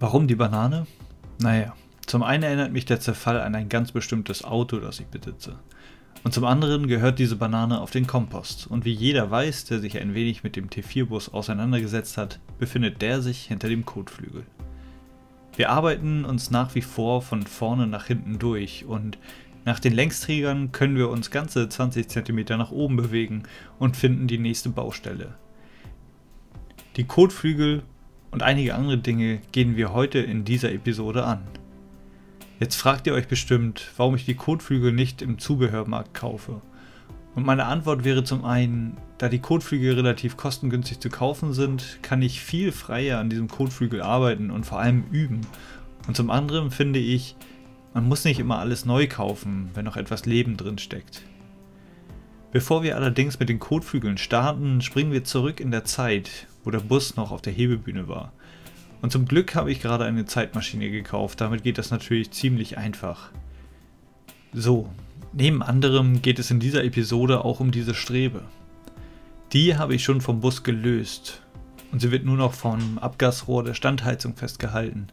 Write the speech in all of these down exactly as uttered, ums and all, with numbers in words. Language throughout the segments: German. Warum die Banane? Naja, zum einen erinnert mich der Zerfall an ein ganz bestimmtes Auto, das ich besitze. Und zum anderen gehört diese Banane auf den Kompost. Und wie jeder weiß, der sich ein wenig mit dem T vier Bus auseinandergesetzt hat, befindet der sich hinter dem Kotflügel. Wir arbeiten uns nach wie vor von vorne nach hinten durch und nach den Längsträgern können wir uns ganze zwanzig Zentimeter nach oben bewegen und finden die nächste Baustelle. Die Kotflügel und einige andere Dinge gehen wir heute in dieser Episode an. Jetzt fragt ihr euch bestimmt, warum ich die Kotflügel nicht im Zubehörmarkt kaufe. Und meine Antwort wäre zum einen, da die Kotflügel relativ kostengünstig zu kaufen sind, kann ich viel freier an diesem Kotflügel arbeiten und vor allem üben. Und zum anderen finde ich, man muss nicht immer alles neu kaufen, wenn noch etwas Leben drin steckt. Bevor wir allerdings mit den Kotflügeln starten, springen wir zurück in der Zeit, wo der Bus noch auf der Hebebühne war. Und zum Glück habe ich gerade eine Zeitmaschine gekauft, damit geht das natürlich ziemlich einfach. So, neben anderem geht es in dieser Episode auch um diese Strebe. Die habe ich schon vom Bus gelöst und sie wird nur noch vom Abgasrohr der Standheizung festgehalten.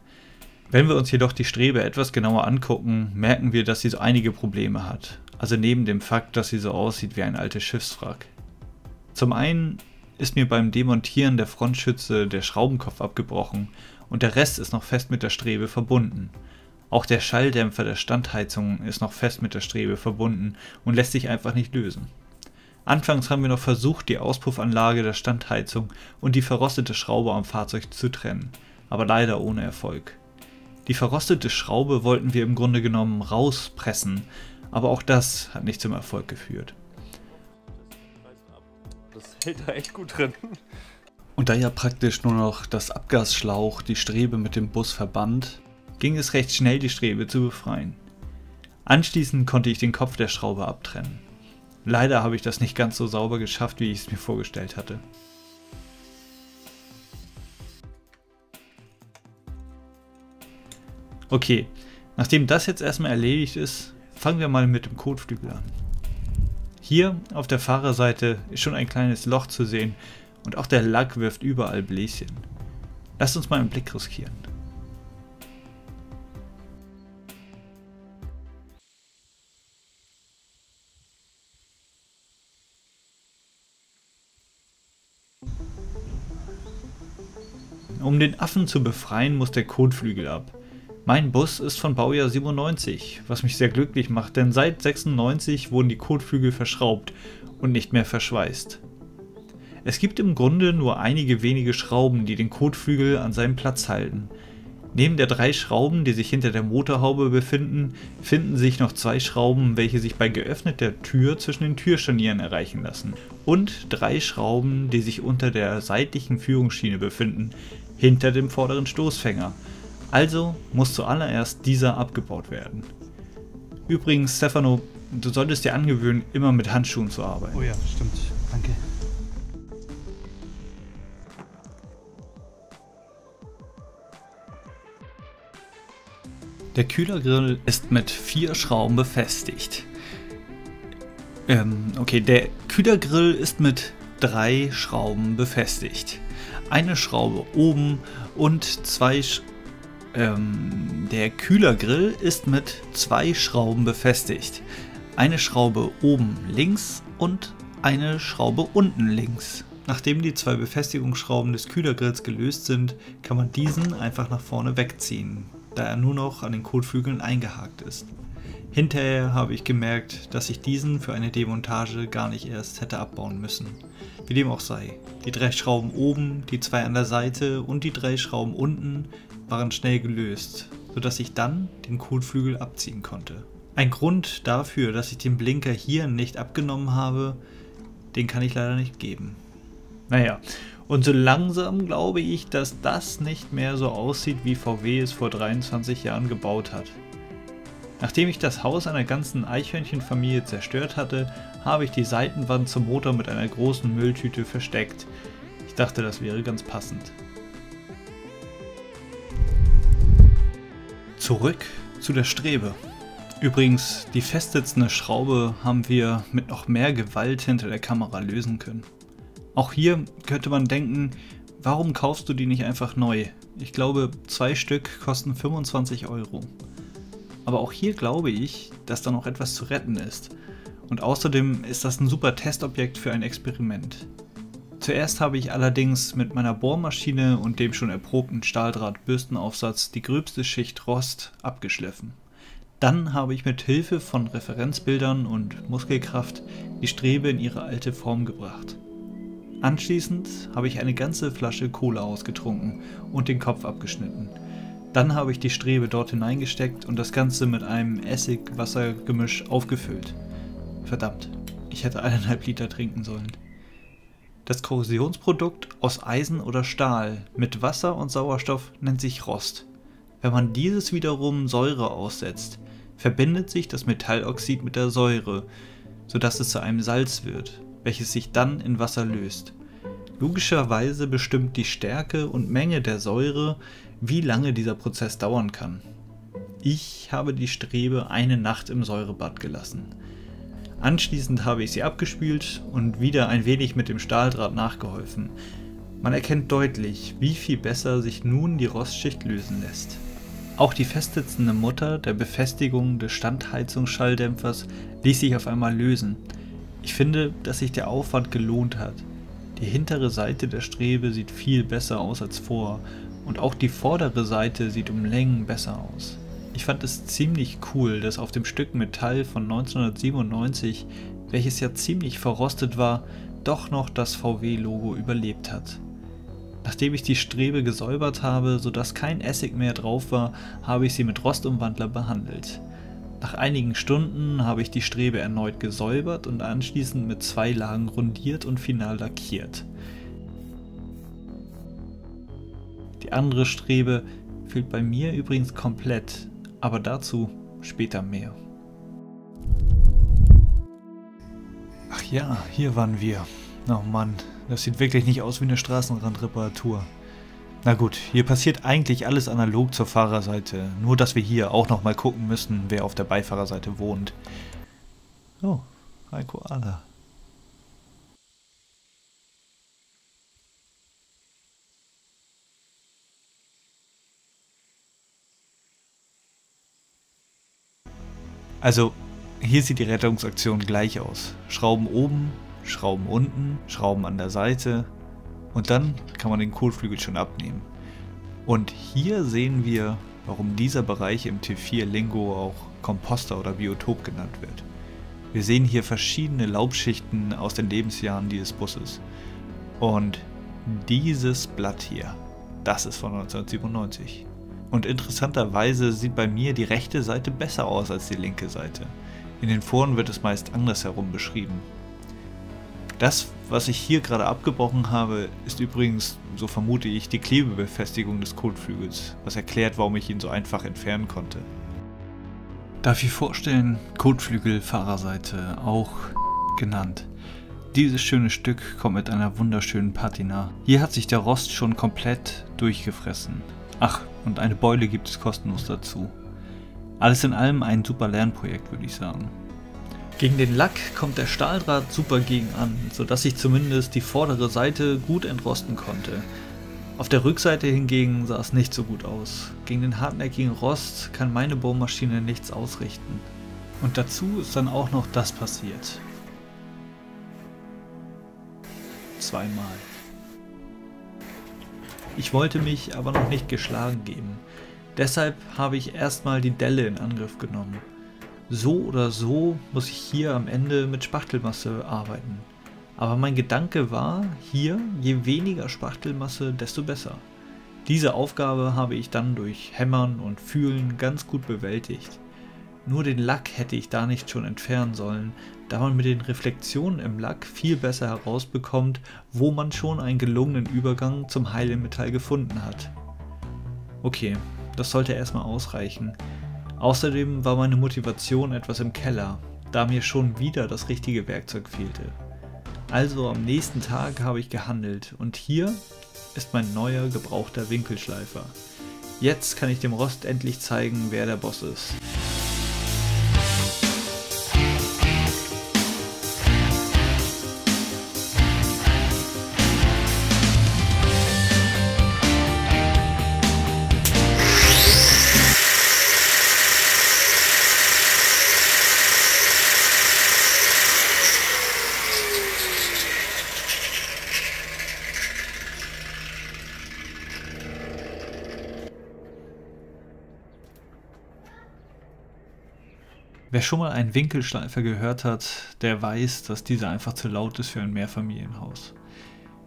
Wenn wir uns jedoch die Strebe etwas genauer angucken, merken wir, dass sie so einige Probleme hat. Also neben dem Fakt, dass sie so aussieht wie ein altes Schiffswrack. Zum einen ist mir beim Demontieren der Frontschütze der Schraubenkopf abgebrochen und der Rest ist noch fest mit der Strebe verbunden. Auch der Schalldämpfer der Standheizung ist noch fest mit der Strebe verbunden und lässt sich einfach nicht lösen. Anfangs haben wir noch versucht, die Auspuffanlage der Standheizung und die verrostete Schraube am Fahrzeug zu trennen, aber leider ohne Erfolg. Die verrostete Schraube wollten wir im Grunde genommen rauspressen, aber auch das hat nicht zum Erfolg geführt. Das hält da echt gut drin. Und da ja praktisch nur noch das Abgasschlauch die Strebe mit dem Bus verband, ging es recht schnell, die Strebe zu befreien. Anschließend konnte ich den Kopf der Schraube abtrennen. Leider habe ich das nicht ganz so sauber geschafft, wie ich es mir vorgestellt hatte. Okay, nachdem das jetzt erstmal erledigt ist, fangen wir mal mit dem Kotflügel an. Hier auf der Fahrerseite ist schon ein kleines Loch zu sehen und auch der Lack wirft überall Bläschen. Lasst uns mal einen Blick riskieren. Um den Affen zu befreien, muss der Kotflügel ab. Mein Bus ist von Baujahr siebenundneunzig, was mich sehr glücklich macht, denn seit sechsundneunzig wurden die Kotflügel verschraubt und nicht mehr verschweißt. Es gibt im Grunde nur einige wenige Schrauben, die den Kotflügel an seinem Platz halten. Neben der drei Schrauben, die sich hinter der Motorhaube befinden, finden sich noch zwei Schrauben, welche sich bei geöffneter Tür zwischen den Türscharnieren erreichen lassen und drei Schrauben, die sich unter der seitlichen Führungsschiene befinden, hinter dem vorderen Stoßfänger. Also muss zuallererst dieser abgebaut werden. Übrigens, Stefano, du solltest dir angewöhnen, immer mit Handschuhen zu arbeiten. Oh ja, stimmt. Danke. Der Kühlergrill ist mit vier Schrauben befestigt. Ähm, okay, der Kühlergrill ist mit drei Schrauben befestigt. Eine Schraube oben und zwei Schrauben. Ähm, der Kühlergrill ist mit zwei Schrauben befestigt. Eine Schraube oben links und eine Schraube unten links. Nachdem die zwei Befestigungsschrauben des Kühlergrills gelöst sind, kann man diesen einfach nach vorne wegziehen, da er nur noch an den Kotflügeln eingehakt ist. Hinterher habe ich gemerkt, dass ich diesen für eine Demontage gar nicht erst hätte abbauen müssen. Wie dem auch sei, die drei Schrauben oben, die zwei an der Seite und die drei Schrauben unten waren schnell gelöst, sodass ich dann den Kotflügel abziehen konnte. Ein Grund dafür, dass ich den Blinker hier nicht abgenommen habe, den kann ich leider nicht geben. Naja, und so langsam glaube ich, dass das nicht mehr so aussieht, wie V W es vor dreiundzwanzig Jahren gebaut hat. Nachdem ich das Haus einer ganzen Eichhörnchenfamilie zerstört hatte, habe ich die Seitenwand zum Motor mit einer großen Mülltüte versteckt. Ich dachte, das wäre ganz passend. Zurück zu der Strebe. Übrigens, die festsitzende Schraube haben wir mit noch mehr Gewalt hinter der Kamera lösen können. Auch hier könnte man denken, Warum kaufst du die nicht einfach neu? Ich glaube, zwei Stück kosten fünfundzwanzig Euro. Aber auch hier glaube ich, dass da noch etwas zu retten ist. Und außerdem ist das ein super Testobjekt für ein Experiment. Zuerst habe ich allerdings mit meiner Bohrmaschine und dem schon erprobten Stahldraht-Bürstenaufsatz die gröbste Schicht Rost abgeschliffen. Dann habe ich mit Hilfe von Referenzbildern und Muskelkraft die Strebe in ihre alte Form gebracht. Anschließend habe ich eine ganze Flasche Cola ausgetrunken und den Kopf abgeschnitten. Dann habe ich die Strebe dort hineingesteckt und das Ganze mit einem Essig-Wasser-Gemisch aufgefüllt. Verdammt, ich hätte eineinhalb Liter trinken sollen. Das Korrosionsprodukt aus Eisen oder Stahl mit Wasser und Sauerstoff nennt sich Rost. Wenn man dieses wiederum Säure aussetzt, verbindet sich das Metalloxid mit der Säure, sodass es zu einem Salz wird, welches sich dann in Wasser löst. Logischerweise bestimmt die Stärke und Menge der Säure, wie lange dieser Prozess dauern kann. Ich habe die Strebe eine Nacht im Säurebad gelassen. Anschließend habe ich sie abgespült und wieder ein wenig mit dem Stahldraht nachgeholfen. Man erkennt deutlich, wie viel besser sich nun die Rostschicht lösen lässt. Auch die festsitzende Mutter der Befestigung des Standheizungsschalldämpfers ließ sich auf einmal lösen. Ich finde, dass sich der Aufwand gelohnt hat. Die hintere Seite der Strebe sieht viel besser aus als vor und auch die vordere Seite sieht um Längen besser aus. Ich fand es ziemlich cool, dass auf dem Stück Metall von neunzehnhundertsiebenundneunzig, welches ja ziemlich verrostet war, doch noch das V W-Logo überlebt hat. Nachdem ich die Strebe gesäubert habe, sodass kein Essig mehr drauf war, habe ich sie mit Rostumwandler behandelt. Nach einigen Stunden habe ich die Strebe erneut gesäubert und anschließend mit zwei Lagen rundiert und final lackiert. Die andere Strebe fehlt bei mir übrigens komplett, aber dazu später mehr. Ach ja, hier waren wir. Oh Mann, das sieht wirklich nicht aus wie eine Straßenrandreparatur. Na gut, hier passiert eigentlich alles analog zur Fahrerseite, nur dass wir hier auch nochmal gucken müssen, wer auf der Beifahrerseite wohnt. Oh, ein Koala. Also, hier sieht die Rettungsaktion gleich aus. Schrauben oben, Schrauben unten, Schrauben an der Seite. Und dann kann man den Kotflügel schon abnehmen. Und hier sehen wir, warum dieser Bereich im T vier-Lingo auch Komposter oder Biotop genannt wird. Wir sehen hier verschiedene Laubschichten aus den Lebensjahren dieses Busses. Und dieses Blatt hier, das ist von neunzehnhundertsiebenundneunzig. Und interessanterweise sieht bei mir die rechte Seite besser aus als die linke Seite. In den Foren wird es meist andersherum beschrieben. Das, was ich hier gerade abgebrochen habe, ist übrigens, so vermute ich, die Klebebefestigung des Kotflügels, was erklärt, warum ich ihn so einfach entfernen konnte. Darf ich vorstellen, Kotflügel Fahrerseite, auch genannt. Dieses schöne Stück kommt mit einer wunderschönen Patina. Hier hat sich der Rost schon komplett durchgefressen. Ach, und eine Beule gibt es kostenlos dazu. Alles in allem ein super Lernprojekt, würde ich sagen. Gegen den Lack kommt der Stahldraht super gegen an, sodass ich zumindest die vordere Seite gut entrosten konnte. Auf der Rückseite hingegen sah es nicht so gut aus. Gegen den hartnäckigen Rost kann meine Bohrmaschine nichts ausrichten. Und dazu ist dann auch noch das passiert. Zweimal. Ich wollte mich aber noch nicht geschlagen geben. Deshalb habe ich erstmal die Delle in Angriff genommen. So oder so muss ich hier am Ende mit Spachtelmasse arbeiten. Aber mein Gedanke war, hier, je weniger Spachtelmasse, desto besser. Diese Aufgabe habe ich dann durch Hämmern und Fühlen ganz gut bewältigt. Nur den Lack hätte ich da nicht schon entfernen sollen, da man mit den Reflexionen im Lack viel besser herausbekommt, wo man schon einen gelungenen Übergang zum heilen Metall gefunden hat. Okay, das sollte erstmal ausreichen. Außerdem war meine Motivation etwas im Keller, da mir schon wieder das richtige Werkzeug fehlte. Also am nächsten Tag habe ich gehandelt und hier ist mein neuer gebrauchter Winkelschleifer. Jetzt kann ich dem Rost endlich zeigen, wer der Boss ist. Wer schon mal einen Winkelschleifer gehört hat, der weiß, dass dieser einfach zu laut ist für ein Mehrfamilienhaus.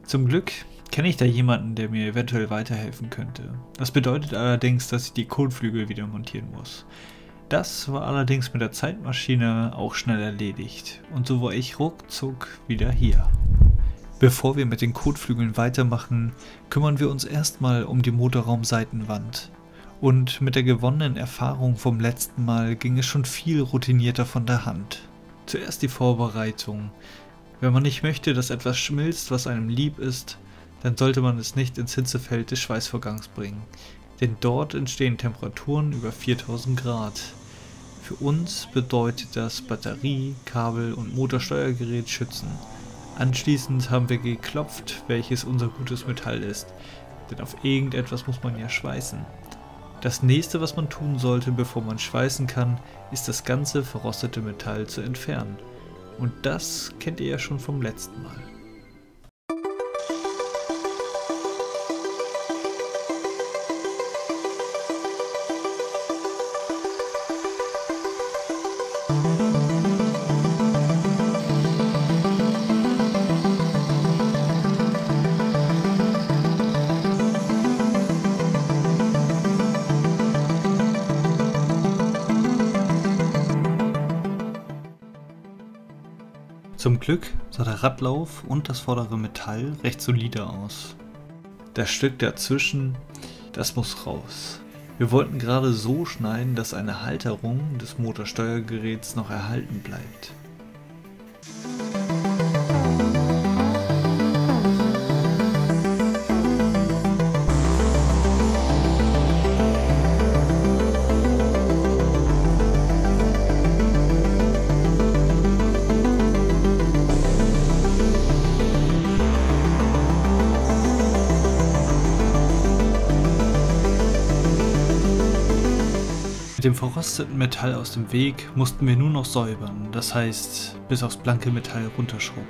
Zum Glück kenne ich da jemanden, der mir eventuell weiterhelfen könnte. Das bedeutet allerdings, dass ich die Kotflügel wieder montieren muss. Das war allerdings mit der Zeitmaschine auch schnell erledigt und so war ich ruckzuck wieder hier. Bevor wir mit den Kotflügeln weitermachen, kümmern wir uns erstmal um die Motorraumseitenwand. Und mit der gewonnenen Erfahrung vom letzten Mal ging es schon viel routinierter von der Hand. Zuerst die Vorbereitung. Wenn man nicht möchte, dass etwas schmilzt, was einem lieb ist, dann sollte man es nicht ins Hitzefeld des Schweißvorgangs bringen. Denn dort entstehen Temperaturen über viertausend Grad. Für uns bedeutet das Batterie, Kabel und Motorsteuergerät schützen. Anschließend haben wir geklopft, welches unser gutes Metall ist. Denn auf irgendetwas muss man ja schweißen. Das nächste, was man tun sollte, bevor man schweißen kann, ist das ganze verrostete Metall zu entfernen. Und das kennt ihr ja schon vom letzten Mal. Zum Glück sah der Radlauf und das vordere Metall recht solide aus. Das Stück dazwischen, das muss raus. Wir wollten gerade so schneiden, dass eine Halterung des Motorsteuergeräts noch erhalten bleibt. Mit dem verrosteten Metall aus dem Weg mussten wir nur noch säubern, das heißt, bis aufs blanke Metall runterschrubben.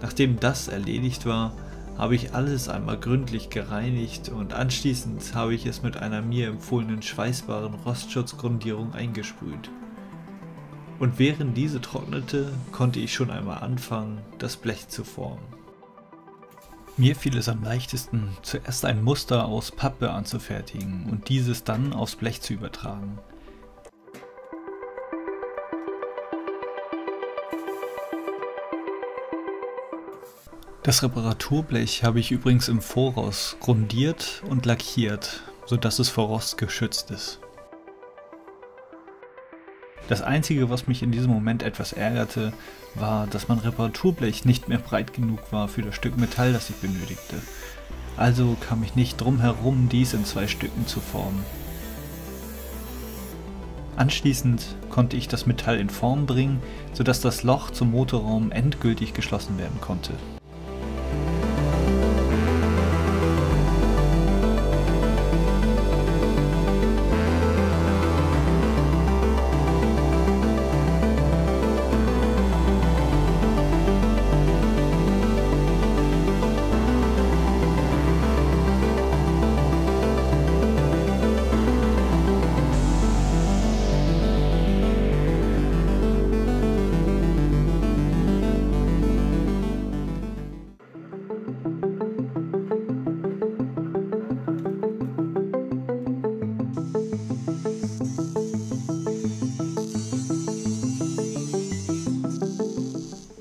Nachdem das erledigt war, habe ich alles einmal gründlich gereinigt und anschließend habe ich es mit einer mir empfohlenen schweißbaren Rostschutzgrundierung eingesprüht. Und während diese trocknete, konnte ich schon einmal anfangen, das Blech zu formen. Mir fiel es am leichtesten, zuerst ein Muster aus Pappe anzufertigen und dieses dann aufs Blech zu übertragen. Das Reparaturblech habe ich übrigens im Voraus grundiert und lackiert, sodass es vor Rost geschützt ist. Das einzige, was mich in diesem Moment etwas ärgerte, war, dass mein Reparaturblech nicht mehr breit genug war für das Stück Metall, das ich benötigte. Also kam ich nicht drum herum, dies in zwei Stücken zu formen. Anschließend konnte ich das Metall in Form bringen, sodass das Loch zum Motorraum endgültig geschlossen werden konnte.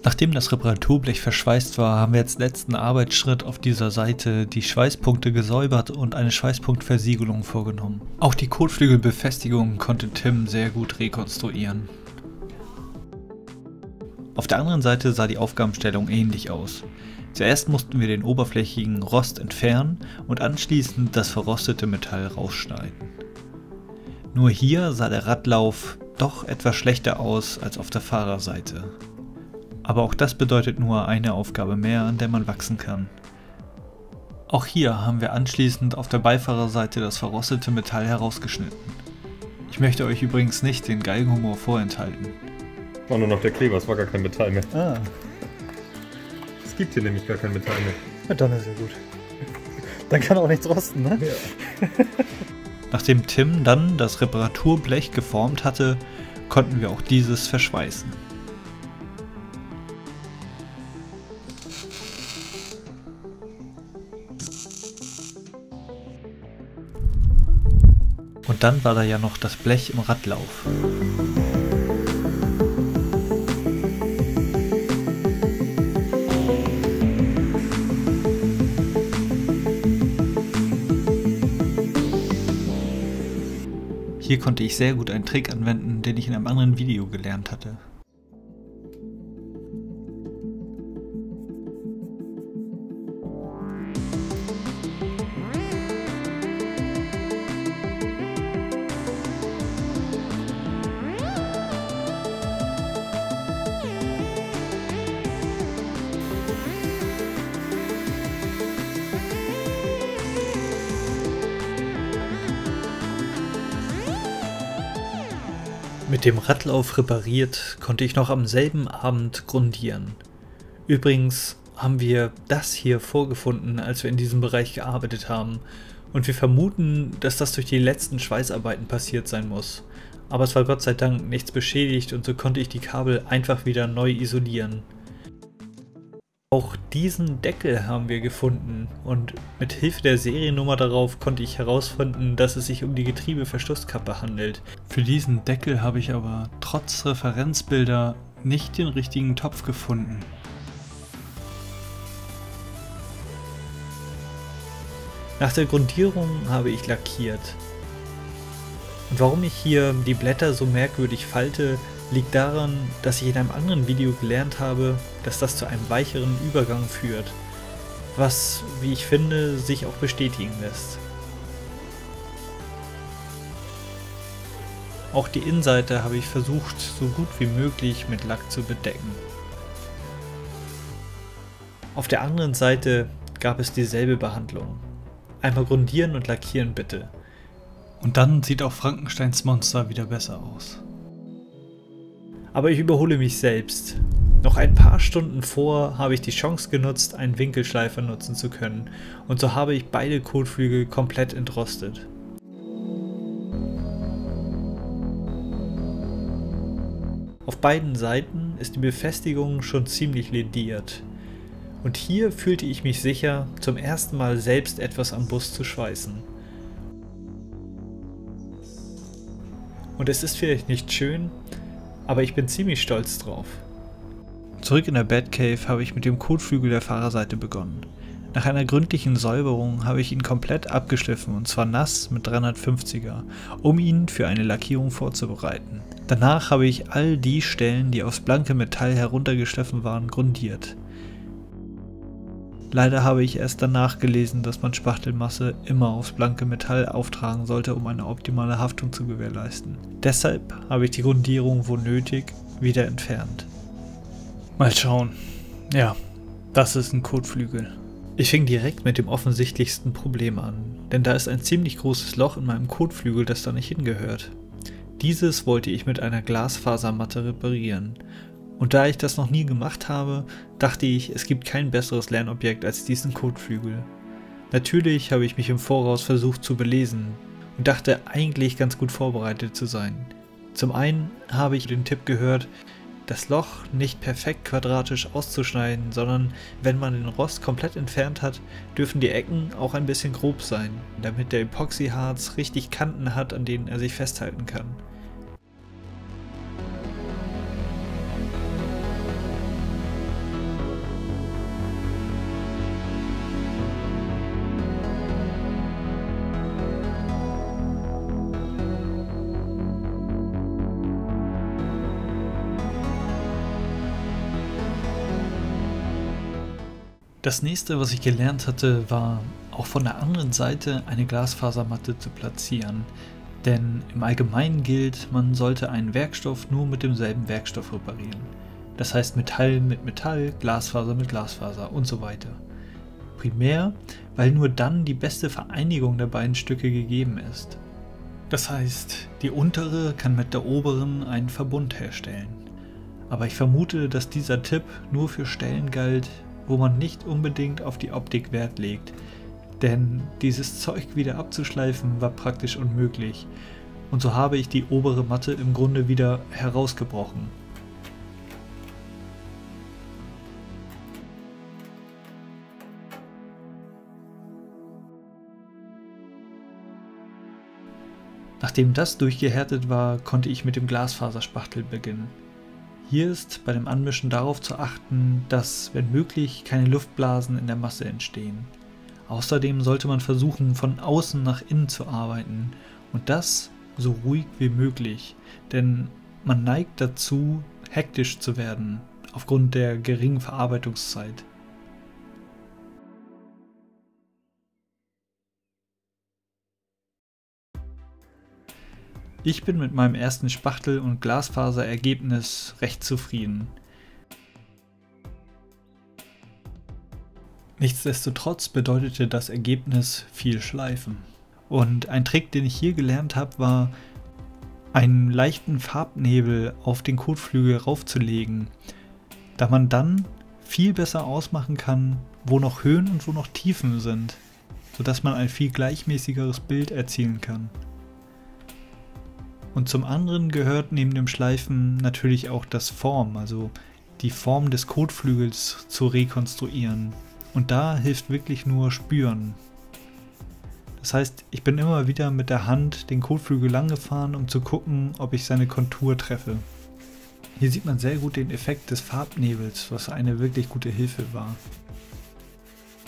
Nachdem das Reparaturblech verschweißt war, haben wir als letzten Arbeitsschritt auf dieser Seite die Schweißpunkte gesäubert und eine Schweißpunktversiegelung vorgenommen. Auch die Kotflügelbefestigung konnte Tim sehr gut rekonstruieren. Auf der anderen Seite sah die Aufgabenstellung ähnlich aus. Zuerst mussten wir den oberflächigen Rost entfernen und anschließend das verrostete Metall rausschneiden. Nur hier sah der Radlauf doch etwas schlechter aus als auf der Fahrerseite. Aber auch das bedeutet nur eine Aufgabe mehr, an der man wachsen kann. Auch hier haben wir anschließend auf der Beifahrerseite das verrostete Metall herausgeschnitten. Ich möchte euch übrigens nicht den Geigenhumor vorenthalten. War nur noch der Kleber, es war gar kein Metall mehr. Ah. Es gibt hier nämlich gar kein Metall mehr. Ja, dann ist ja gut. Dann kann auch nichts rosten, ne? Ja. Nachdem Tim dann das Reparaturblech geformt hatte, konnten wir auch dieses verschweißen. Und dann war da ja noch das Blech im Radlauf. Hier konnte ich sehr gut einen Trick anwenden, den ich in einem anderen Video gelernt hatte. Mit dem Radlauf repariert, konnte ich noch am selben Abend grundieren. Übrigens haben wir das hier vorgefunden, als wir in diesem Bereich gearbeitet haben, und wir vermuten, dass das durch die letzten Schweißarbeiten passiert sein muss. Aber es war Gott sei Dank nichts beschädigt und so konnte ich die Kabel einfach wieder neu isolieren. Auch diesen Deckel haben wir gefunden und mit Hilfe der Seriennummer darauf konnte ich herausfinden, dass es sich um die Getriebeverschlusskappe handelt. Für diesen Deckel habe ich aber trotz Referenzbilder nicht den richtigen Topf gefunden. Nach der Grundierung habe ich lackiert. Und warum ich hier die Blätter so merkwürdig falte, liegt daran, dass ich in einem anderen Video gelernt habe, dass das zu einem weicheren Übergang führt, was, wie ich finde, sich auch bestätigen lässt. Auch die Innenseite habe ich versucht, so gut wie möglich mit Lack zu bedecken. Auf der anderen Seite gab es dieselbe Behandlung. Einmal grundieren und lackieren bitte. Und dann sieht auch Frankensteins Monster wieder besser aus. Aber ich überhole mich selbst. Noch ein paar Stunden vor habe ich die Chance genutzt, einen Winkelschleifer nutzen zu können, und so habe ich beide Kotflügel komplett entrostet. Auf beiden Seiten ist die Befestigung schon ziemlich lediert. Und hier fühlte ich mich sicher, zum ersten Mal selbst etwas am Bus zu schweißen. Und es ist vielleicht nicht schön, aber ich bin ziemlich stolz drauf. Zurück in der Batcave habe ich mit dem Kotflügel der Fahrerseite begonnen. Nach einer gründlichen Säuberung habe ich ihn komplett abgeschliffen, und zwar nass mit dreihundertfünfziger, um ihn für eine Lackierung vorzubereiten. Danach habe ich all die Stellen, die aufs blanke Metall heruntergeschliffen waren, grundiert. Leider habe ich erst danach gelesen, dass man Spachtelmasse immer aufs blanke Metall auftragen sollte, um eine optimale Haftung zu gewährleisten. Deshalb habe ich die Grundierung, wo nötig, wieder entfernt. Mal schauen. Ja, das ist ein Kotflügel. Ich fing direkt mit dem offensichtlichsten Problem an, denn da ist ein ziemlich großes Loch in meinem Kotflügel, das da nicht hingehört. Dieses wollte ich mit einer Glasfasermatte reparieren. Und da ich das noch nie gemacht habe, dachte ich, es gibt kein besseres Lernobjekt als diesen Kotflügel. Natürlich habe ich mich im Voraus versucht zu belesen und dachte eigentlich ganz gut vorbereitet zu sein. Zum einen habe ich den Tipp gehört, das Loch nicht perfekt quadratisch auszuschneiden, sondern wenn man den Rost komplett entfernt hat, dürfen die Ecken auch ein bisschen grob sein, damit der Epoxyharz richtig Kanten hat, an denen er sich festhalten kann. Das nächste, was ich gelernt hatte, war, auch von der anderen Seite eine Glasfasermatte zu platzieren, denn im Allgemeinen gilt, man sollte einen Werkstoff nur mit demselben Werkstoff reparieren. Das heißt Metall mit Metall, Glasfaser mit Glasfaser und so weiter. Primär, weil nur dann die beste Vereinigung der beiden Stücke gegeben ist. Das heißt, die untere kann mit der oberen einen Verbund herstellen. Aber ich vermute, dass dieser Tipp nur für Stellen galt, wo man nicht unbedingt auf die Optik Wert legt, denn dieses Zeug wieder abzuschleifen war praktisch unmöglich und so habe ich die obere Matte im Grunde wieder herausgebrochen. Nachdem das durchgehärtet war, konnte ich mit dem Glasfaserspachtel beginnen. Hier ist bei dem Anmischen darauf zu achten, dass, wenn möglich, keine Luftblasen in der Masse entstehen. Außerdem sollte man versuchen, von außen nach innen zu arbeiten und das so ruhig wie möglich, denn man neigt dazu, hektisch zu werden, aufgrund der geringen Verarbeitungszeit. Ich bin mit meinem ersten Spachtel- und Glasfaserergebnis recht zufrieden. Nichtsdestotrotz bedeutete das Ergebnis viel Schleifen. Und ein Trick, den ich hier gelernt habe, war, einen leichten Farbnebel auf den Kotflügel raufzulegen, da man dann viel besser ausmachen kann, wo noch Höhen und wo noch Tiefen sind, sodass man ein viel gleichmäßigeres Bild erzielen kann. Und zum anderen gehört neben dem Schleifen natürlich auch das Form, also die Form des Kotflügels zu rekonstruieren. Und da hilft wirklich nur Spüren. Das heißt, ich bin immer wieder mit der Hand den Kotflügel lang gefahren, um zu gucken, ob ich seine Kontur treffe. Hier sieht man sehr gut den Effekt des Farbnebels, was eine wirklich gute Hilfe war.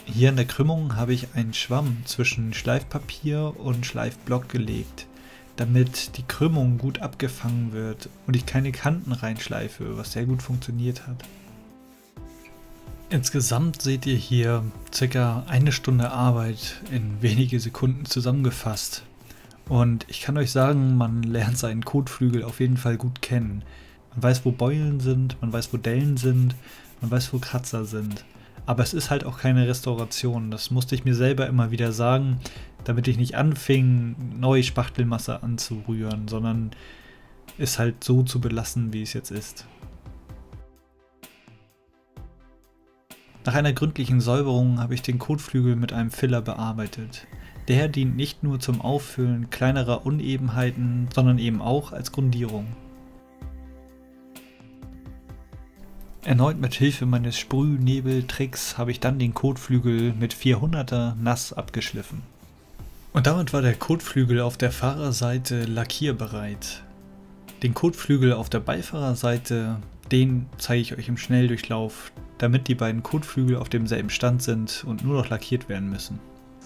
Hier an der Krümmung habe ich einen Schwamm zwischen Schleifpapier und Schleifblock gelegt, damit die Krümmung gut abgefangen wird und ich keine Kanten reinschleife, was sehr gut funktioniert hat. Insgesamt seht ihr hier circa eine Stunde Arbeit in wenige Sekunden zusammengefasst. Und ich kann euch sagen, man lernt seinen Kotflügel auf jeden Fall gut kennen. Man weiß, wo Beulen sind, man weiß, wo Dellen sind, man weiß, wo Kratzer sind. Aber es ist halt auch keine Restauration, das musste ich mir selber immer wieder sagen, damit ich nicht anfing, neue Spachtelmasse anzurühren, sondern es halt so zu belassen, wie es jetzt ist. Nach einer gründlichen Säuberung habe ich den Kotflügel mit einem Filler bearbeitet. Der dient nicht nur zum Auffüllen kleinerer Unebenheiten, sondern eben auch als Grundierung. Erneut mit Hilfe meines Sprühnebeltricks habe ich dann den Kotflügel mit vierhunderter nass abgeschliffen. Und damit war der Kotflügel auf der Fahrerseite lackierbereit. Den Kotflügel auf der Beifahrerseite, den zeige ich euch im Schnelldurchlauf, damit die beiden Kotflügel auf demselben Stand sind und nur noch lackiert werden müssen.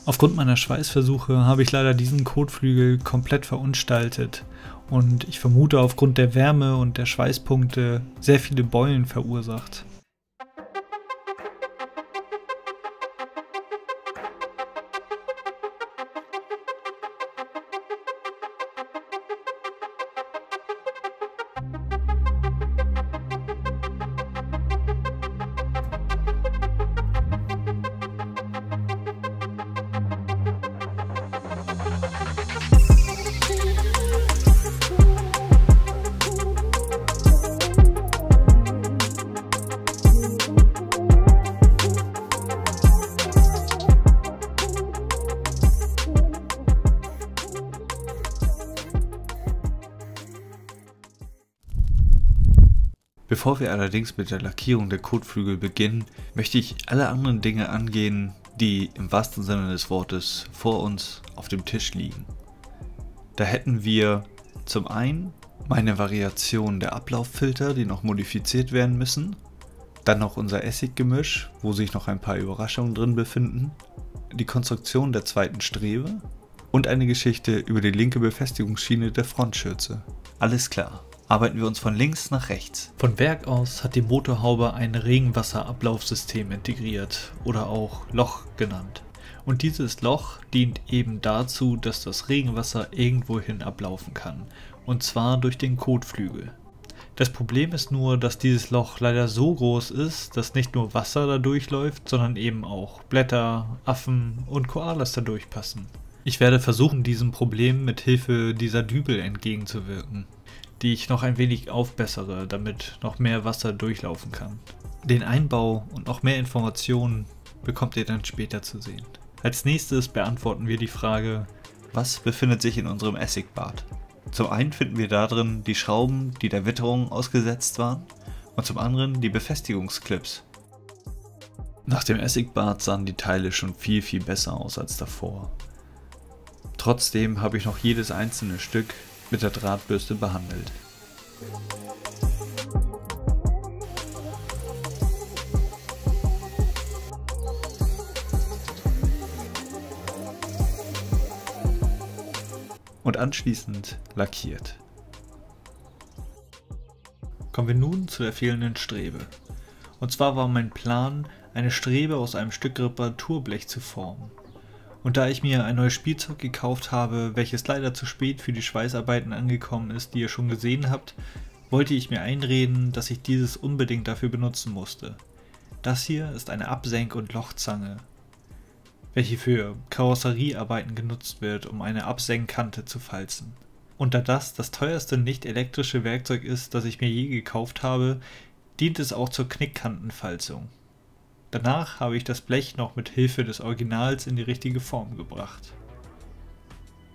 Aufgrund meiner Schweißversuche habe ich leider diesen Kotflügel komplett verunstaltet und ich vermute aufgrund der Wärme und der Schweißpunkte sehr viele Beulen verursacht. Bevor wir allerdings mit der Lackierung der Kotflügel beginnen, möchte ich alle anderen Dinge angehen, die im wahrsten Sinne des Wortes vor uns auf dem Tisch liegen. Da hätten wir zum einen meine Variation der Ablauffilter, die noch modifiziert werden müssen, dann noch unser Essiggemisch, wo sich noch ein paar Überraschungen drin befinden, die Konstruktion der zweiten Strebe und eine Geschichte über die linke Befestigungsschiene der Frontschürze. Alles klar. Arbeiten wir uns von links nach rechts. Von Werk aus hat die Motorhaube ein Regenwasserablaufsystem integriert oder auch Loch genannt. Und dieses Loch dient eben dazu, dass das Regenwasser irgendwohin ablaufen kann. Und zwar durch den Kotflügel. Das Problem ist nur, dass dieses Loch leider so groß ist, dass nicht nur Wasser da durchläuft, sondern eben auch Blätter, Affen und Koalas da durchpassen. Ich werde versuchen, diesem Problem mit Hilfe dieser Dübel entgegenzuwirken, die ich noch ein wenig aufbessere, damit noch mehr Wasser durchlaufen kann. Den Einbau und noch mehr Informationen bekommt ihr dann später zu sehen. Als nächstes beantworten wir die Frage, was befindet sich in unserem Essigbad? Zum einen finden wir darin die Schrauben, die der Witterung ausgesetzt waren, und zum anderen die Befestigungsclips. Nach dem Essigbad sahen die Teile schon viel viel besser aus als davor. Trotzdem habe ich noch jedes einzelne Stück mit der Drahtbürste behandelt. Und anschließend lackiert. Kommen wir nun zu der fehlenden Strebe. Und zwar war mein Plan, eine Strebe aus einem Stück Reparaturblech zu formen. Und da ich mir ein neues Spielzeug gekauft habe, welches leider zu spät für die Schweißarbeiten angekommen ist, die ihr schon gesehen habt, wollte ich mir einreden, dass ich dieses unbedingt dafür benutzen musste. Das hier ist eine Absenk- und Lochzange, welche für Karosseriearbeiten genutzt wird, um eine Absenkkante zu falzen. Und da das das teuerste nicht elektrische Werkzeug ist, das ich mir je gekauft habe, dient es auch zur Knickkantenfalzung. Danach habe ich das Blech noch mit Hilfe des Originals in die richtige Form gebracht.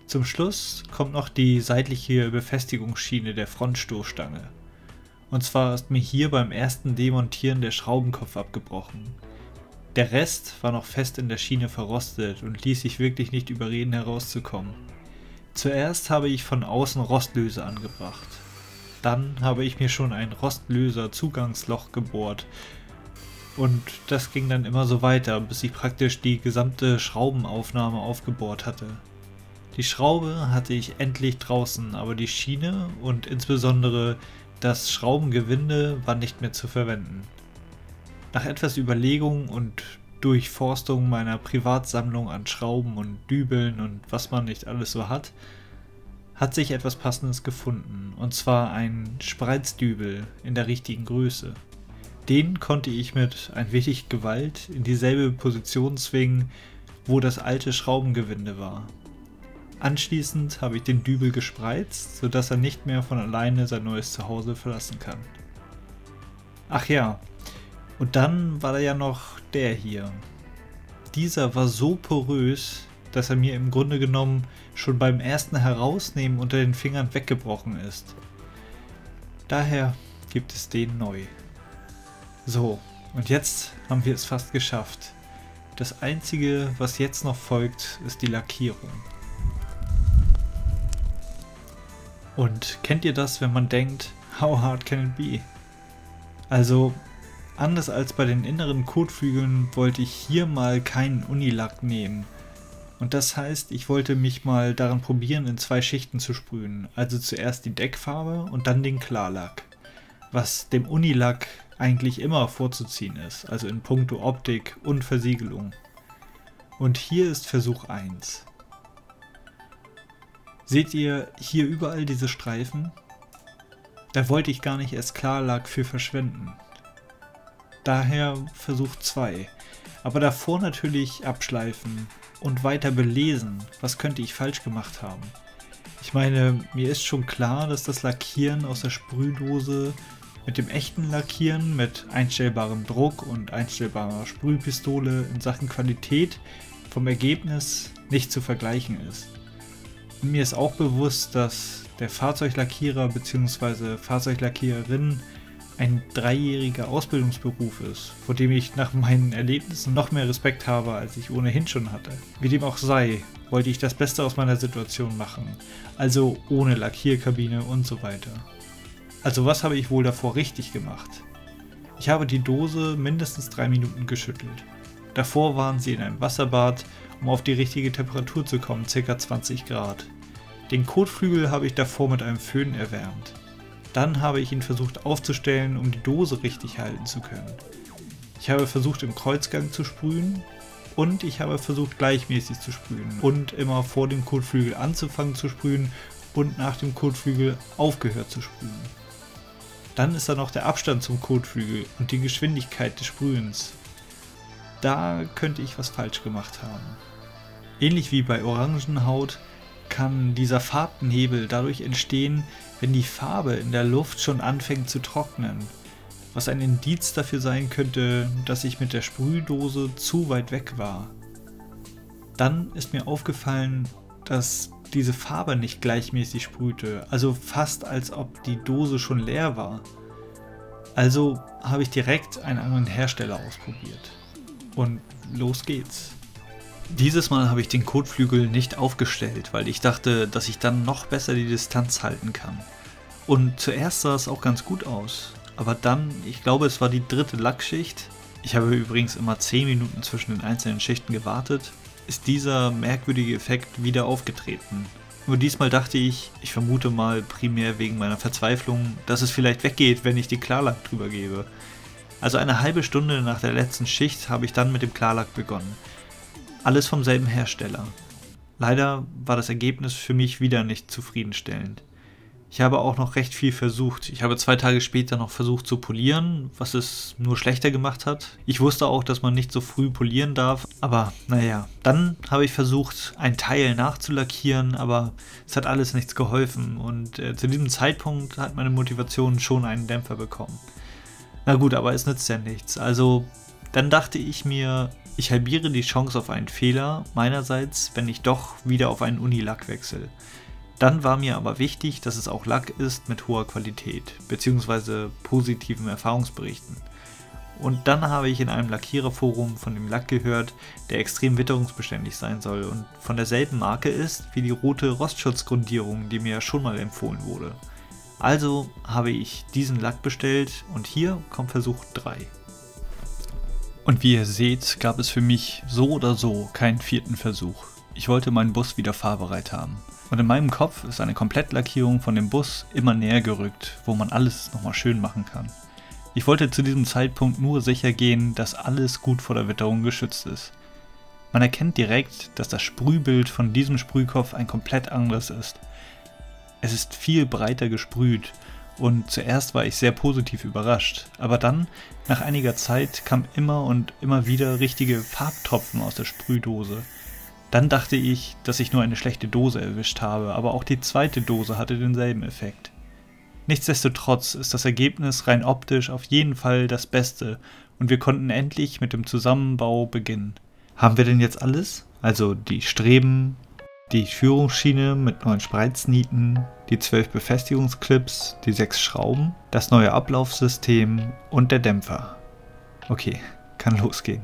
Zum Schluss kommt noch die seitliche Befestigungsschiene der Frontstoßstange. Und zwar ist mir hier beim ersten Demontieren der Schraubenkopf abgebrochen. Der Rest war noch fest in der Schiene verrostet und ließ sich wirklich nicht überreden, herauszukommen. Zuerst habe ich von außen Rostlöse angebracht. Dann habe ich mir schon ein Rostlöser-Zugangsloch gebohrt. Und das ging dann immer so weiter, bis ich praktisch die gesamte Schraubenaufnahme aufgebohrt hatte. Die Schraube hatte ich endlich draußen, aber die Schiene und insbesondere das Schraubengewinde war nicht mehr zu verwenden. Nach etwas Überlegung und Durchforstung meiner Privatsammlung an Schrauben und Dübeln und was man nicht alles so hat, hat sich etwas Passendes gefunden, und zwar ein Spreizdübel in der richtigen Größe. Den konnte ich mit ein wenig Gewalt in dieselbe Position zwingen, wo das alte Schraubengewinde war. Anschließend habe ich den Dübel gespreizt, sodass er nicht mehr von alleine sein neues Zuhause verlassen kann. Ach ja, und dann war da ja noch der hier. Dieser war so porös, dass er mir im Grunde genommen schon beim ersten Herausnehmen unter den Fingern weggebrochen ist. Daher gibt es den neu. So, und jetzt haben wir es fast geschafft. Das einzige, was jetzt noch folgt, ist die Lackierung. Und kennt ihr das, wenn man denkt, how hard can it be? Also, anders als bei den inneren Kotflügeln wollte ich hier mal keinen Unilack nehmen. Und das heißt, ich wollte mich mal daran probieren, in zwei Schichten zu sprühen. Also zuerst die Deckfarbe und dann den Klarlack. Was dem Unilack eigentlich immer vorzuziehen ist, also in puncto Optik und Versiegelung. Und hier ist Versuch eins. Seht ihr hier überall diese Streifen? Da wollte ich gar nicht erst Klarlack für verschwenden. Daher Versuch zwei. Aber davor natürlich abschleifen und weiter belesen, was könnte ich falsch gemacht haben. Ich meine, mir ist schon klar, dass das Lackieren aus der Sprühdose mit dem echten Lackieren mit einstellbarem Druck und einstellbarer Sprühpistole in Sachen Qualität vom Ergebnis nicht zu vergleichen ist. Und mir ist auch bewusst, dass der Fahrzeuglackierer bzw. Fahrzeuglackiererin ein dreijähriger Ausbildungsberuf ist, vor dem ich nach meinen Erlebnissen noch mehr Respekt habe, als ich ohnehin schon hatte. Wie dem auch sei, wollte ich das Beste aus meiner Situation machen, also ohne Lackierkabine und so weiter. Also was habe ich wohl davor richtig gemacht? Ich habe die Dose mindestens drei Minuten geschüttelt. Davor waren sie in einem Wasserbad, um auf die richtige Temperatur zu kommen, ca. zwanzig Grad. Den Kotflügel habe ich davor mit einem Föhn erwärmt. Dann habe ich ihn versucht aufzustellen, um die Dose richtig halten zu können. Ich habe versucht, im Kreuzgang zu sprühen, und ich habe versucht, gleichmäßig zu sprühen und immer vor dem Kotflügel anzufangen zu sprühen und nach dem Kotflügel aufgehört zu sprühen. Dann ist da noch der Abstand zum Kotflügel und die Geschwindigkeit des Sprühens. Da könnte ich was falsch gemacht haben. Ähnlich wie bei Orangenhaut kann dieser Farbenhebel dadurch entstehen, wenn die Farbe in der Luft schon anfängt zu trocknen, was ein Indiz dafür sein könnte, dass ich mit der Sprühdose zu weit weg war. Dann ist mir aufgefallen, dass diese Farbe nicht gleichmäßig sprühte, also fast als ob die Dose schon leer war. Also habe ich direkt einen anderen Hersteller ausprobiert. Und los geht's. Dieses Mal habe ich den Kotflügel nicht aufgestellt, weil ich dachte, dass ich dann noch besser die Distanz halten kann. Und zuerst sah es auch ganz gut aus, aber dann, ich glaube es war die dritte Lackschicht, ich habe übrigens immer zehn Minuten zwischen den einzelnen Schichten gewartet, ist dieser merkwürdige Effekt wieder aufgetreten. Nur diesmal dachte ich, ich vermute mal primär wegen meiner Verzweiflung, dass es vielleicht weggeht, wenn ich den Klarlack drüber gebe. Also eine halbe Stunde nach der letzten Schicht habe ich dann mit dem Klarlack begonnen. Alles vom selben Hersteller. Leider war das Ergebnis für mich wieder nicht zufriedenstellend. Ich habe auch noch recht viel versucht. Ich habe zwei Tage später noch versucht zu polieren, was es nur schlechter gemacht hat. Ich wusste auch, dass man nicht so früh polieren darf, aber naja. Dann habe ich versucht, ein Teil nachzulackieren, aber es hat alles nichts geholfen und äh, zu diesem Zeitpunkt hat meine Motivation schon einen Dämpfer bekommen. Na gut, aber es nützt ja nichts. Also dann dachte ich mir, ich halbiere die Chance auf einen Fehler meinerseits, wenn ich doch wieder auf einen Unilack wechsle. Dann war mir aber wichtig, dass es auch Lack ist mit hoher Qualität bzw. positiven Erfahrungsberichten. Und dann habe ich in einem Lackiererforum von dem Lack gehört, der extrem witterungsbeständig sein soll und von derselben Marke ist wie die rote Rostschutzgrundierung, die mir schon mal empfohlen wurde. Also habe ich diesen Lack bestellt und hier kommt Versuch drei. Und wie ihr seht, gab es für mich so oder so keinen vierten Versuch. Ich wollte meinen Bus wieder fahrbereit haben. Und in meinem Kopf ist eine Komplettlackierung von dem Bus immer näher gerückt, wo man alles nochmal schön machen kann. Ich wollte zu diesem Zeitpunkt nur sicher gehen, dass alles gut vor der Witterung geschützt ist. Man erkennt direkt, dass das Sprühbild von diesem Sprühkopf ein komplett anderes ist. Es ist viel breiter gesprüht. Und zuerst war ich sehr positiv überrascht, aber dann, nach einiger Zeit, kamen immer und immer wieder richtige Farbtropfen aus der Sprühdose. Dann dachte ich, dass ich nur eine schlechte Dose erwischt habe, aber auch die zweite Dose hatte denselben Effekt. Nichtsdestotrotz ist das Ergebnis rein optisch auf jeden Fall das Beste und wir konnten endlich mit dem Zusammenbau beginnen. Haben wir denn jetzt alles? Also die Streben, die Führungsschiene mit neuen Spreiznieten, die zwölf Befestigungsclips, die sechs Schrauben, das neue Ablaufsystem und der Dämpfer. Okay, kann losgehen.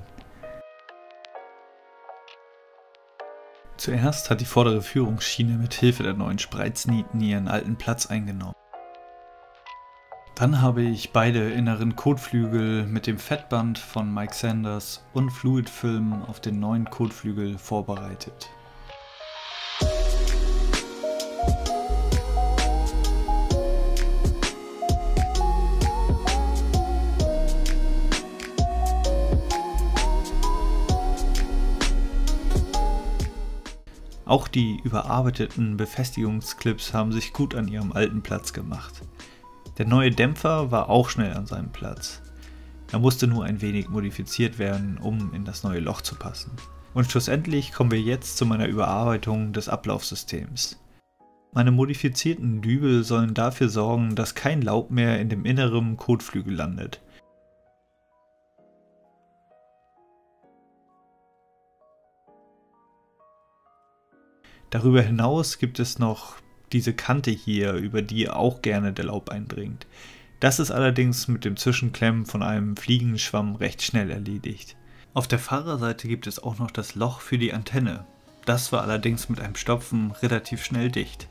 Zuerst hat die vordere Führungsschiene mit Hilfe der neuen Spreiznieten ihren alten Platz eingenommen. Dann habe ich beide inneren Kotflügel mit dem Fettband von Mike Sanders und Fluidfilm auf den neuen Kotflügel vorbereitet. Auch die überarbeiteten Befestigungsclips haben sich gut an ihrem alten Platz gemacht. Der neue Dämpfer war auch schnell an seinem Platz. Er musste nur ein wenig modifiziert werden, um in das neue Loch zu passen. Und schlussendlich kommen wir jetzt zu meiner Überarbeitung des Ablaufsystems. Meine modifizierten Dübel sollen dafür sorgen, dass kein Laub mehr in dem inneren Kotflügel landet. Darüber hinaus gibt es noch diese Kante hier, über die auch gerne der Laub eindringt. Das ist allerdings mit dem Zwischenklemmen von einem Fliegenschwamm recht schnell erledigt. Auf der Fahrerseite gibt es auch noch das Loch für die Antenne. Das war allerdings mit einem Stopfen relativ schnell dicht.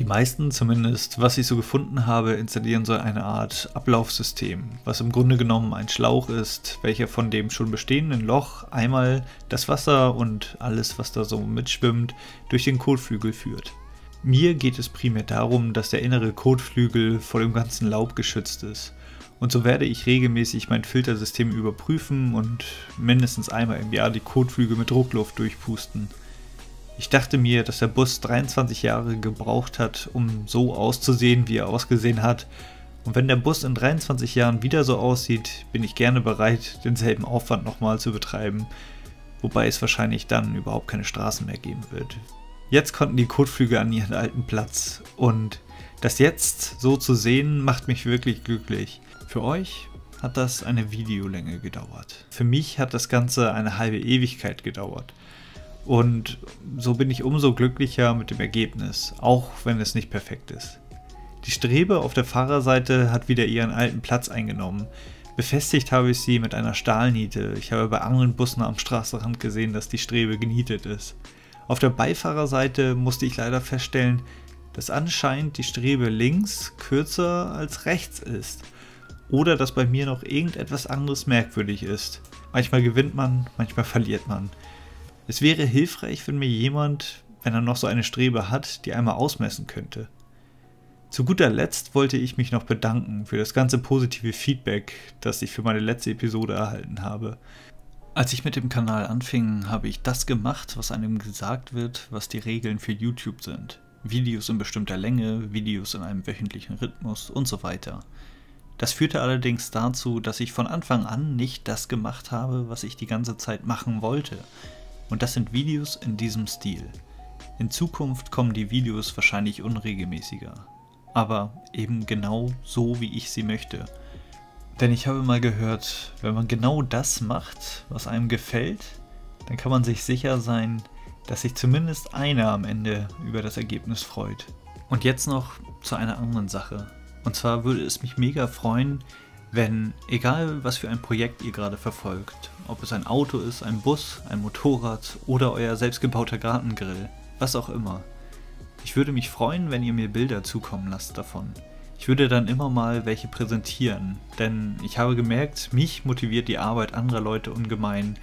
Die meisten zumindest, was ich so gefunden habe, installieren so eine Art Ablaufsystem, was im Grunde genommen ein Schlauch ist, welcher von dem schon bestehenden Loch einmal das Wasser und alles, was da so mitschwimmt, durch den Kotflügel führt. Mir geht es primär darum, dass der innere Kotflügel vor dem ganzen Laub geschützt ist. Und so werde ich regelmäßig mein Filtersystem überprüfen und mindestens einmal im Jahr die Kotflügel mit Druckluft durchpusten. Ich dachte mir, dass der Bus dreiundzwanzig Jahre gebraucht hat, um so auszusehen, wie er ausgesehen hat. Und wenn der Bus in dreiundzwanzig Jahren wieder so aussieht, bin ich gerne bereit, denselben Aufwand nochmal zu betreiben. wobei es wahrscheinlich dann überhaupt keine Straßen mehr geben wird. Jetzt konnten die Kotflügel an ihren alten Platz und das jetzt so zu sehen, macht mich wirklich glücklich. Für euch hat das eine Videolänge gedauert. Für mich hat das Ganze eine halbe Ewigkeit gedauert. Und so bin ich umso glücklicher mit dem Ergebnis, auch wenn es nicht perfekt ist. Die Strebe auf der Fahrerseite hat wieder ihren alten Platz eingenommen. Befestigt habe ich sie mit einer Stahlniete. Ich habe bei anderen Bussen am Straßenrand gesehen, dass die Strebe genietet ist. Auf der Beifahrerseite musste ich leider feststellen, dass anscheinend die Strebe links kürzer als rechts ist. Oder dass bei mir noch irgendetwas anderes merkwürdig ist. Manchmal gewinnt man, manchmal verliert man. Es wäre hilfreich, wenn mir jemand, wenn er noch so eine Strebe hat, die einmal ausmessen könnte. Zu guter Letzt wollte ich mich noch bedanken für das ganze positive Feedback, das ich für meine letzte Episode erhalten habe. Als ich mit dem Kanal anfing, habe ich das gemacht, was einem gesagt wird, was die Regeln für YouTube sind. Videos in bestimmter Länge, Videos in einem wöchentlichen Rhythmus und so weiter. Das führte allerdings dazu, dass ich von Anfang an nicht das gemacht habe, was ich die ganze Zeit machen wollte. Und das sind Videos in diesem Stil. In Zukunft kommen die Videos wahrscheinlich unregelmäßiger. Aber eben genau so, wie ich sie möchte. Denn ich habe mal gehört, wenn man genau das macht, was einem gefällt, dann kann man sich sicher sein, dass sich zumindest einer am Ende über das Ergebnis freut. Und jetzt noch zu einer anderen Sache. Und zwar würde es mich mega freuen, wenn, egal was für ein Projekt ihr gerade verfolgt, ob es ein Auto ist, ein Bus, ein Motorrad oder euer selbstgebauter Gartengrill, was auch immer. Ich würde mich freuen, wenn ihr mir Bilder zukommen lasst davon. Ich würde dann immer mal welche präsentieren, denn ich habe gemerkt, mich motiviert die Arbeit anderer Leute ungemein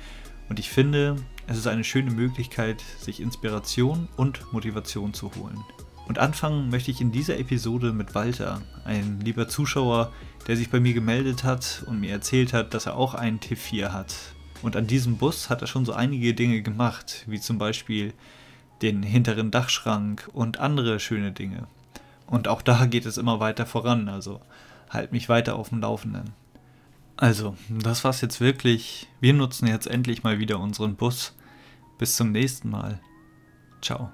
und ich finde, es ist eine schöne Möglichkeit, sich Inspiration und Motivation zu holen. Und anfangen möchte ich in dieser Episode mit Walter, ein lieber Zuschauer, der sich bei mir gemeldet hat und mir erzählt hat, dass er auch einen T vier hat. Und an diesem Bus hat er schon so einige Dinge gemacht, wie zum Beispiel den hinteren Dachschrank und andere schöne Dinge. Und auch da geht es immer weiter voran, also halt mich weiter auf dem Laufenden. Also, das war's jetzt wirklich. Wir nutzen jetzt endlich mal wieder unseren Bus. Bis zum nächsten Mal. Ciao.